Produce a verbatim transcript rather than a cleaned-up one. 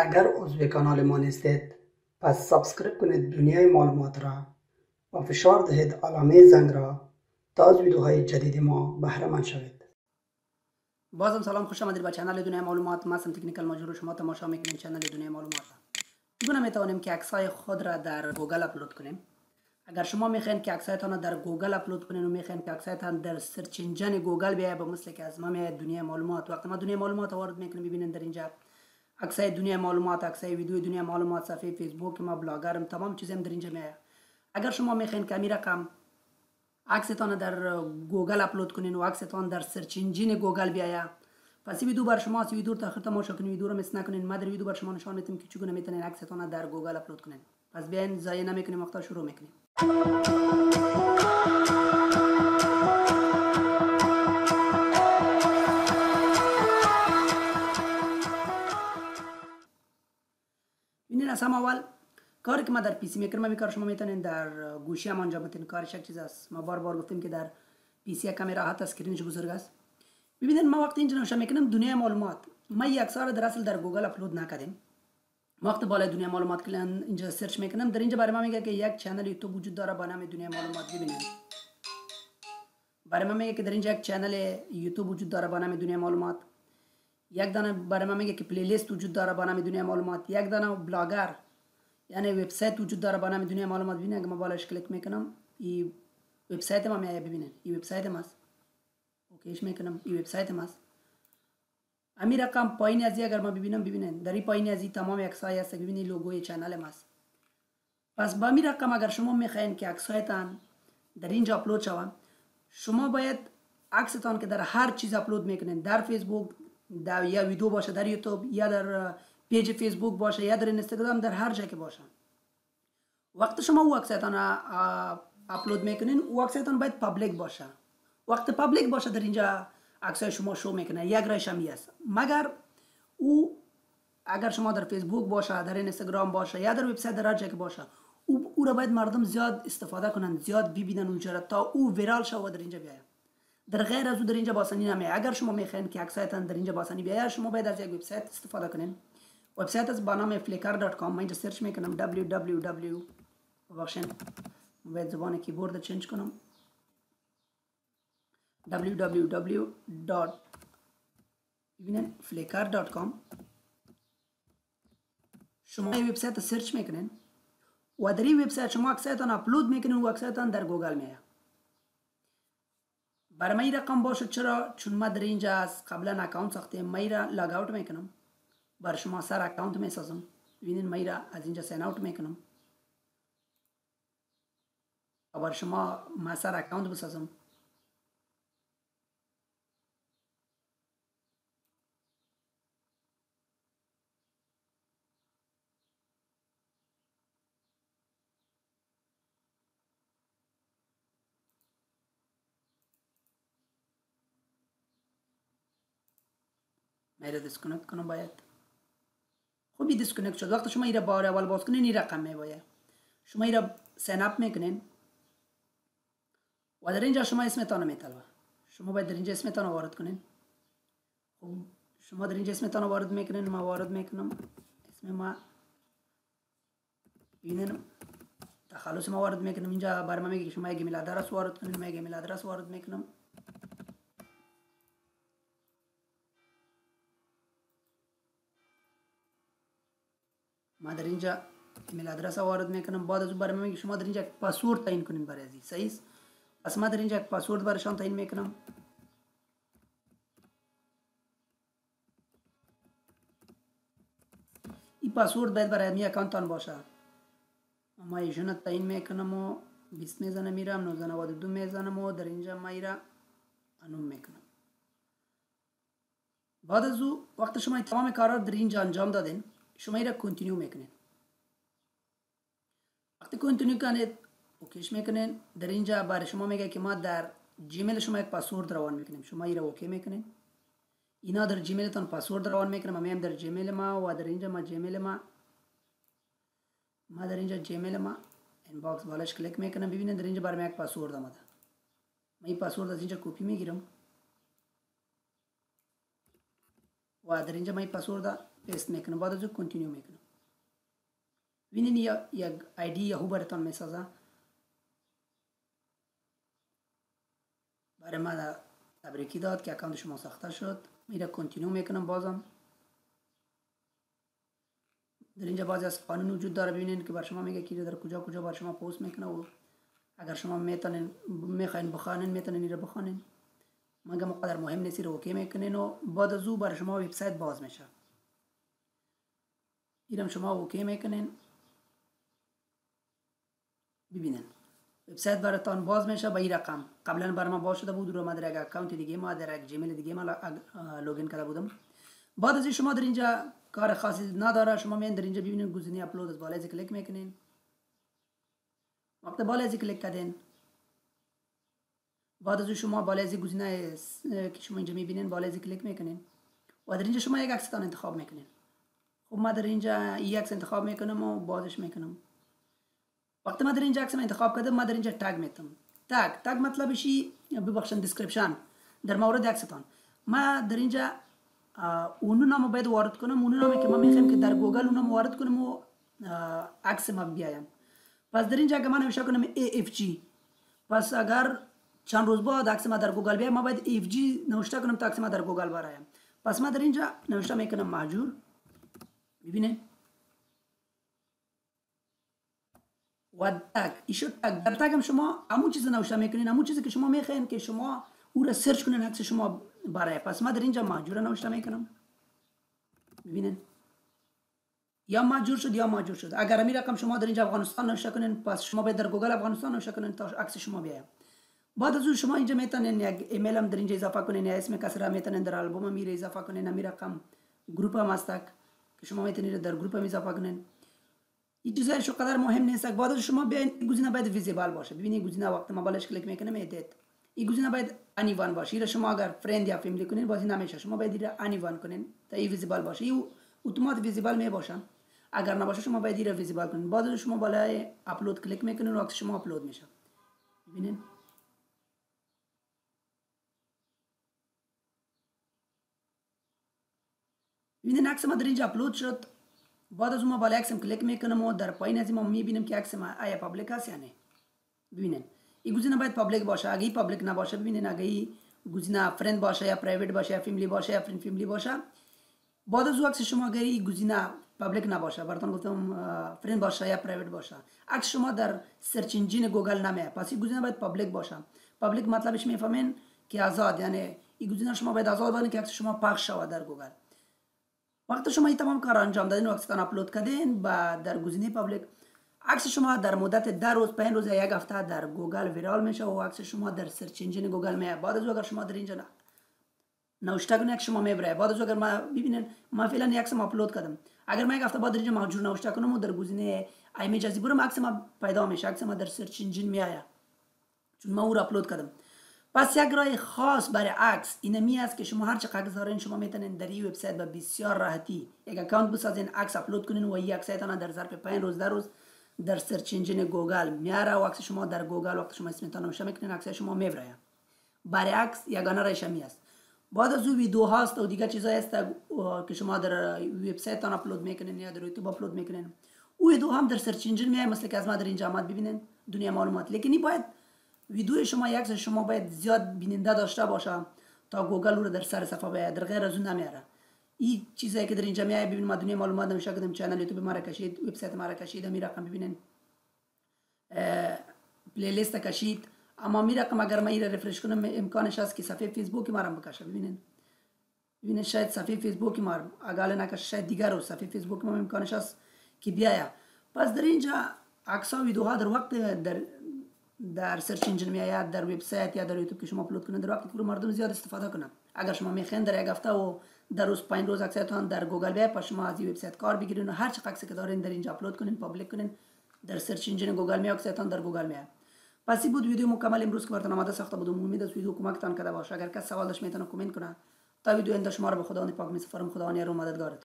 اگر عضو کانال ما نیستید پس سابسکرایب کنید دنیای معلومات را و فشار دهید علامه زنگ را تا از ویدیوهای جدید ما بهره مند شوید. بازم سلام، خوش آمدید به کانال دنیای معلومات. ما هستم تکنیکال ماجور، شما تماشا میکنید کانال دنیای معلومات. چگونه میتوانیم که عکس‌های خود را در گوگل اپلود کنیم؟ اگر شما میخواین که عکس‌هایتان را در گوگل اپلود کنین و میخواین که عکس‌هایتان در سرچ انجن گوگل بیایه، به مثل که از ما میاد دنیای معلومات. وقتی ما دنیای معلومات وارد میکنیم ببینید در اینجا عکس‌های دنیای معلومات، عکس‌های ویدیو دنیای معلومات، صفحه فیسبوک ما، بلاگرم، تمام چیزم در اینجا میاد. اگر شما میخواین که می رقم عکستان در گوگل اپلود کنین و عکستان در سرچ انجن گوگل بیایه، پس ویدیو بر شما سی ویدیو تا آخر تماشا کنین. ویدیو رو میس نکنین، ما در ویدیو بر شما نشون میدیم که چگونه میتونین عکستان در گوگل اپلود کنین. پس بیاین ضایع نمیکنیم وقت، شروع میکنیم. ببینید از هم اول کاری که ما در پیسی میکر ما میکار شما میتونین در گوشی هم انجام بدین. کارش یک چیز است، ما بار بار گفتیم که در پیسی کامیرا حتی اسکرینش بزرگ است. ببینید ما وقتی اینجا نوشته میکنم دنیای معلومات، ما یک اکثر در اصل در گوگل اپلود نکردیم. وقت بالای دنیای معلومات کلان اینجا سرچ میکنم، در اینجا برای ما میگه که یک چنل یوتیوب وجود داره با نام دنیای معلومات. ببینید برای ما میگه که در اینجا یک چنل یوتیوب وجود داره با نام دنیای معلومات. یک دانه برای ما میگه که پلی لیست وجود داره با نام دنیای معلومات. یک دانه بلاگر یعنی وبسایت وجود داره با نام دنیای معلومات. ببینید اگه ما بالاش کلیک میکنم این وبسایت ما میاد. ببینید این وبسایت ماست، اوکیش میکنم، این وبسایت ماست. امی رقم پایین از اگر ما ببینم، ببینید در این پایین از تمام عکس‌های است. ببینید لوگوی چنل ماست. پس با می رقم اگر شما میخواین که عکس‌هایتان در اینجا اپلود شوند، شما باید عکستان که در هر چیز اپلود میکنین، در فیسبوک در یا ویدیو باشه، در یوتیوب یا در پیج فیسبوک باشه یا در اینستاگرام، در هر جا که باشه، وقتی شما او عکس‌هایتان اپلود میکنین او عکس‌هایتان باید پابلیک باشه. وقتی پابلیک باشه در اینجا عکس‌های شما شو میکنه. یک رایش همی است، مگر او اگر شما در فیسبوک باشه، در اینستاگرام باشه یا در وبسایت در هر جا که باشه، او او را باید مردم زیاد استفاده کنند، زیاد ببینن اونجا را تا او ویرال شه و در اینجا بیاید. در غیر از او در اینجا باسانی نمیاد. اگر شما میخواین که عکس‌هایتان در اینجا باسانی بیاید، شما باید از یک وبسایت استفاده کنین. وبسایت از با نام flickr دات com. من اینجا سرچ میکنم دبلیو دبلیو دبلیو ببخشید باید زبان کیبورد رو چنج کنم. دبلیو دبلیو دبلیو دات flickr دات com شما این وبسایت رو سرچ میکنین و در این وبسایت شما عکس‌هایتان اپلود میکنین و عکس‌هایتان در گوگل میاد. برای من این رقم باشه، چرا؟ چون ما در اینجا از قبلا اکانت ساختیم. من این را لاگ اوت میکنم، بر شما سر اکانت میسازم. ببینین من این را از اینجا سین اوت میکنم، بر شما ما سر اکانت بسازم. میره دیسکنکت کنم باید. خوبی دیسکنکت شد. وقتی شما ایره بار اول باز کنین این رقم میباید. شما ایره سین اپ میکنین و در اینجا شما اسمتان میطلبه. شما باید در اینجا اسمتان وارد کنین. شما در اینجا اسمتان وارد میکنین. ما وارد میکنم اسم ما. ببینین تخلص ما وارد میکنم. اینجا بر ما میگه شما یک ایمیل آدرس وارد کنین. ما یک ایمیل آدرس وارد میکنم. ما در اینجا ایمیل آدرس وارد میکنم. بعد از اون برای من شما در اینجا یک پاسورد تعیین کنین برای ازی صحیح. پس ما در اینجا یک پاسورد برایشان تعیین میکنم. این پاسورد باید برای می اکانتان باشه. ما ایشون تعیین میکنم و بیست میزنم، میرم نوزده نود و دو میزنم و در اینجا ما ایرا انوم میکنم. بعد از اون وقت شما تمام کارا در اینجا انجام دادین، شما ایره کنتینیو میکنین. وقتی کنتینیو کنید اوکیش میکنین. در اینجا برای شما میگه که ما در جیمیل شما یک پاسورد روان میکنیم. شما ایره اوکی میکنین. اینا در جیمیل تان پاسورد روان میکنم. ما هم در جیمیل ما و در اینجا ما جیمیل ما ما در اینجا جیمیل ما اینباکس بالاش کلیک میکنم. ببینید در اینجا برام یک پاسورد اومده. من این پاسورد از اینجا کپی میگیرم و در اینجا من این پاسورد پیست میکنم، بعد از او کنتینیو میکنم. بینین یک آیدی یاهو براتون میسازه. برای ما تبریکی داد که اکانت شما ساخته شد. میره کنتینیو میکنم بازم. در اینجا بعضی از قانون وجود داره، ببینین که بر شما میگه که در کجا کجا بر شما پوست میکنه و اگر شما میتونین میخواین بخوانین میتونین این رو بخوانین. مگه مقدر مهم نیست، رو اوکی میکنین و بعد از او بر شما وبسایت باز میشه. اینم شما اوکی میکنین، ببینین وبسایت براتون باز میشه با این رقم. قبلا بر ما باز شده بود، رو ما در یک اکانت دیگه ما در یک جیمیل دیگه ما لوگین کرده بودم. بعد از شما در اینجا کار خاصی نداره، شما میان در اینجا ببینین گزینه اپلود از بالا کلیک میکنین. وقت بالا کلیک کردین بعد از شما بالا گزینه که شما اینجا میبینین بالا کلیک میکنین و در اینجا شما یک عکستان انتخاب میکنین. خب ما در اینجا یک عکس انتخاب میکنم و بازش میکنم. وقتی ما در اینجا عکس انتخاب کردم ما در اینجا تگ میتم. تگ تگ مطلبشی ببخشید دیسکریپشن در مورد عکستان. ما در اینجا اونو نام باید وارد کنم، اونو نامی که ما میخوایم که در گوگل اون نام وارد کنم و عکس ما بیایم. پس در اینجا که ما نوشته کنم ای اف جی، پس اگر چند روز بعد عکس ما در گوگل بیایم ما باید اف جی نوشته کنم تا عکس ما در گوگل برایم. پس ما در اینجا نوشته میکنم ماجور، میبینه و تگ ایشو تگ. در تگ هم شما همون چیز نوشته میکنین، همون چیزی که شما میخواین که شما او را سرچ کنین عکس شما برای. پس ما در اینجا ماجور نوشته میکنم، میبینین یا ماجور شد یا ماجور شد. اگر همین رقم شما در اینجا افغانستان نوشته کنین پس شما باید در گوگل افغانستان نوشته کنین تا عکس شما بیاید. بعد از اون شما اینجا میتونین یک ایمیل هم در اینجا اضافه کنین یا اسم کسره میتونین در آلبوم هم میره اضافه کنین. همین رقم گروپ هم هستک که شما میتونین در گروپ هم اضافه کنین. این چیزا شو قدر مهم نیست. بعد از شما بیاین گزینه باید ویزیبل باشه. ببینید گزینه وقتی ما بالاش کلیک میکنم ادیت، این گزینه باید انیوان باشه. این شما اگر فرند یا فامیلی کنین باز نمیشه، شما باید این انیوان کنین تا این ویزیبل باشه. این اتومات ویزیبل می باشه، اگر نباشه شما باید این ویزیبل کنین. بعد از شما بالای اپلود کلیک میکنین و عکس شما اپلود میشه. ببینید ببینید عکس ما در اینجا اپلود شد. بعد از ما بالا عکس کلیک میکنم و در پایین از ما میبینیم که عکس ما آیا پابلیک هست یا نه. ببینید این گزینه باید پابلیک باشه. اگه پابلیک نباشه، ببینید اگه گزینه فرند باشه یا پرایوت باشه یا فامیلی باشه یا فرند فامیلی باشه، بعد از عکس شما اگه این گزینه پابلیک نباشه، براتون گفتم فرند باشه یا پرایوت باشه، عکس شما در سرچ انجین گوگل نمیاد. پس این گزینه باید پابلیک باشه. پابلیک مطلبش میفهمین که آزاد، یعنی این گزینه شما باید آزاد باشه که عکس شما پخش شوه در گوگل. وقتی شما این تمام کار انجام دادین و عکستان اپلود کردین با در گزینه پابلیک، عکس شما در مدت ده روز، پنج روز یا یک هفته در گوگل ویرال میشه و عکس شما در سرچ انجین گوگل میاد. بعد از اگر شما در اینجا نوشته کنین عکس شما میبره. بعد از اگر ما ببینین ما فعلا یک عکس اپلود کردم، اگر من یک هفته بعد در اینجا موجود نوشته کنم و در گزینه ایمیج از برم عکس ما پیدا میشه، عکس ما در سرچ انجین میاد چون ما اون اپلود کردم. پس یک راه خاص برای عکس اینمی است که شما هر چقدر عکس دارین شما میتونین در این وبسایت با بسیار راحتی یک اکانت بسازین، عکس اپلود کنین و این عکستون در ظرف پنج روز در روز در سرچ انجین گوگل میاره و عکس شما در گوگل وقت شما اسمتون نوشته میکنین عکس شما میبره. برای عکس یگانه راه شمی است. بعد از اون ویدیو هاست و دیگه چیزا هست که شما در وبسایت اون اپلود میکنین یا در یوتیوب اپلود میکنین. اون ویدیو هم در سرچ انجین میاد، مثل که از ما در اینجا آمد ببینین دنیای معلومات. لیکن این باید ویدیو شما یک شما باید زیاد بیننده داشته باشه تا گوگل رو در سر صفحه بیاد، در غیر از اون نمیاره. این چیزایی که در اینجا میای ببینید ما دنیای معلومات نمیشه کردم، چنل یوتیوب ما را کشید، وبسایت ما را کشید، می رقم ببینن پلی لیست کشید. اما می رقم اگر ما این رفرش کنم امکانش هست که صفحه فیسبوک ما را بکشه. ببینین ببینید شاید صفحه فیسبوک ما اگر نکش شاید دیگر رو صفحه فیسبوک ما امکانش هست که بیاید. پس در اینجا عکس و ویدیوها در وقت در در سرچ انجین یا در وبسایت یا در یوتیوب که شما اپلود کنید در وقتی که مردم زیاد استفاده کنن. اگر شما میخواین در یک هفته و در روز پنج روز عکستون در گوگل بیاد، پس شما از این وبسایت کار بگیرین و هر چقدر عکس که دارین در اینجا اپلود کنین، پابلیک کنین، در سرچ انجین گوگل میاد عکستون در گوگل میاد. پس این بود ویدیو مکمل امروز که براتون آماده ساخته بودم. امید است ویدیو کمکتان کرده باشه. اگر کس سوال داشت میتونه کامنت کنه. تا ویدیو اند شما رو به خداوند پاک میسپارم. خداوند یار و مددگارت.